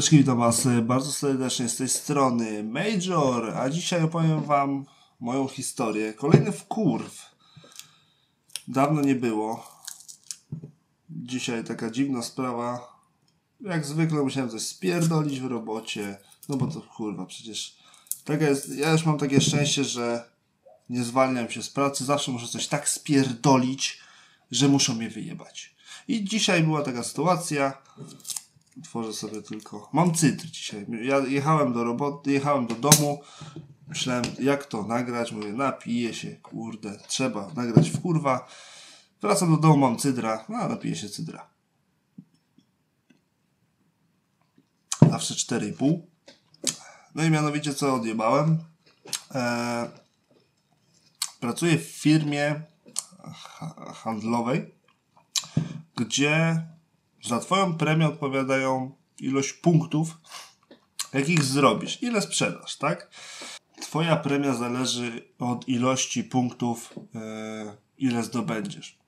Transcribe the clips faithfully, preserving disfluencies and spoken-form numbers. Cześć, witam Was bardzo serdecznie z tej strony Major, a dzisiaj opowiem Wam moją historię. Kolejny wkurw. Dawno nie było. Dzisiaj taka dziwna sprawa. Jak zwykle musiałem coś spierdolić w robocie. No bo to kurwa, przecież taka jest, ja już mam takie szczęście, że nie zwalniam się z pracy. Zawsze muszę coś tak spierdolić, że muszą mnie wyjebać. I dzisiaj była taka sytuacja. Tworzę sobie tylko... Mam cytr dzisiaj. Ja jechałem do roboty, jechałem do domu. Myślałem, jak to nagrać. Mówię, napiję się, kurde. Trzeba nagrać w kurwa. Wracam do domu, mam cydra. No, napiję się cydra. Zawsze cztery i pół. No i mianowicie, co odjebałem? Eee, pracuję w firmie handlowej, gdzie... Za Twoją premię odpowiadają ilość punktów, jakich zrobisz, ile sprzedasz, tak? Twoja premia zależy od ilości punktów, yy, ile zdobędziesz.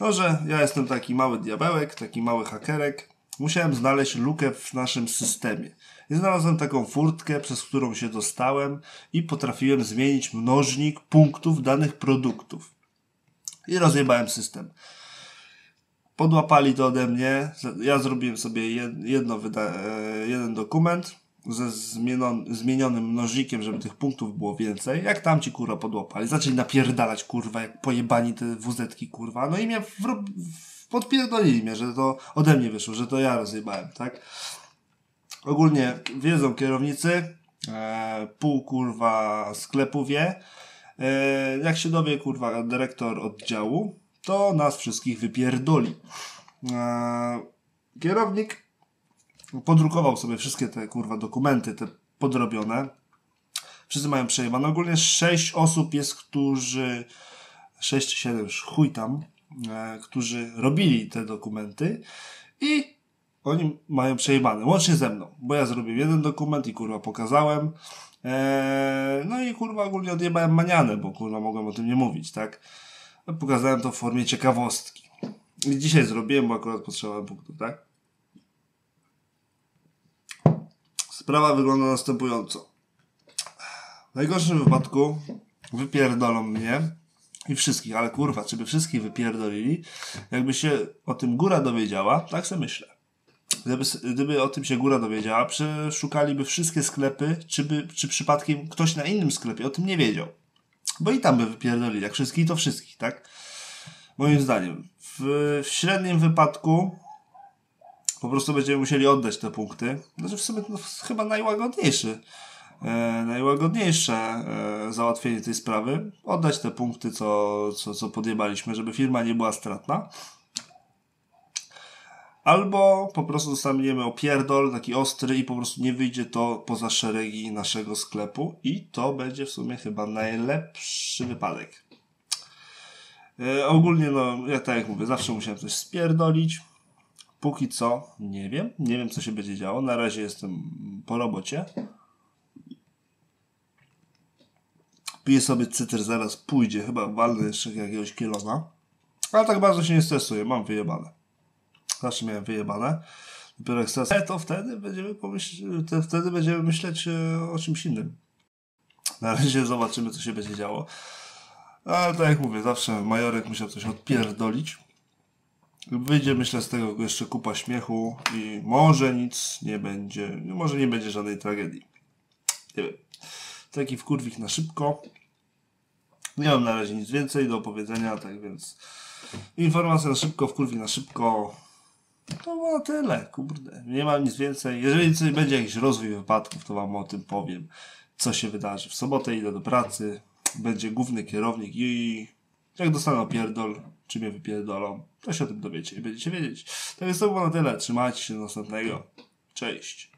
No, że ja jestem taki mały diabełek, taki mały hakerek. Musiałem znaleźć lukę w naszym systemie. I znalazłem taką furtkę, przez którą się dostałem i potrafiłem zmienić mnożnik punktów danych produktów. I rozjebałem system. Podłapali to ode mnie. Ja zrobiłem sobie jedno jeden dokument ze zmienionym mnożnikiem, żeby tych punktów było więcej. Jak tamci kurwa podłapali, zaczęli napierdalać kurwa, jak pojebani te wuzetki kurwa. No i mnie podpierdolili mnie, że to ode mnie wyszło, że to ja rozjebałem, tak? Ogólnie wiedzą kierownicy, e, pół kurwa sklepu wie. E, jak się dowie kurwa dyrektor oddziału, to nas wszystkich wypierdoli. Eee, kierownik podrukował sobie wszystkie te kurwa dokumenty, te podrobione. Wszyscy mają przejebane. Ogólnie sześć osób jest, którzy... sześć czy siedem, chuj tam. E, którzy robili te dokumenty i oni mają przejebane. Łącznie ze mną, bo ja zrobiłem jeden dokument i kurwa pokazałem. E, no i kurwa ogólnie odjebałem manianę, bo kurwa mogłem o tym nie mówić, tak? Pokazałem to w formie ciekawostki. I dzisiaj zrobiłem, bo akurat potrzebowałem punktów, tak? Sprawa wygląda następująco. W najgorszym wypadku wypierdolą mnie i wszystkich, ale kurwa, czy by wszystkich wypierdolili, jakby się o tym góra dowiedziała, tak sobie myślę. Gdyby, gdyby o tym się góra dowiedziała, przeszukaliby wszystkie sklepy, czy, by, czy przypadkiem ktoś na innym sklepie o tym nie wiedział. Bo i tam by wypierdolili, jak wszystkich, to wszystkich, tak? Moim zdaniem. W, w średnim wypadku po prostu będziemy musieli oddać te punkty. Znaczy w sumie to chyba najłagodniejszy, e, najłagodniejsze e, załatwienie tej sprawy. Oddać te punkty, co, co, co podjebaliśmy, żeby firma nie była stratna. Albo po prostu dostaniemy opierdol, taki ostry i po prostu nie wyjdzie to poza szeregi naszego sklepu i to będzie w sumie chyba najlepszy wypadek. Yy, ogólnie, no, ja tak jak mówię, zawsze musiałem coś spierdolić. Póki co nie wiem, nie wiem co się będzie działo, na razie jestem po robocie. Piję sobie cytr, zaraz pójdzie, chyba walnę jeszcze jakiegoś kielona. Ale tak bardzo się nie stresuję, mam wyjebane. Zawsze miałem wyjebane. Dopiero jak stracę, to wtedy będziemy, to wtedy będziemy myśleć o czymś innym. Na razie zobaczymy, co się będzie działo. Ale tak jak mówię, zawsze Majorek musiał coś odpierdolić. Wyjdzie, myślę, z tego jeszcze kupa śmiechu i może nic nie będzie, może nie będzie żadnej tragedii. Nie wiem. Taki wkurwik na szybko. Nie mam na razie nic więcej do opowiedzenia, tak więc informacja na szybko, wkurwik na szybko. To było tyle, kurde. Nie mam nic więcej. Jeżeli coś będzie jakiś rozwój wypadków, to wam o tym powiem, co się wydarzy. W sobotę idę do pracy, będzie główny kierownik i jak dostanę opierdol, czy mnie wypierdolą, to się o tym dowiecie i będziecie wiedzieć. Tak więc to było na tyle. Trzymajcie się do następnego. Cześć.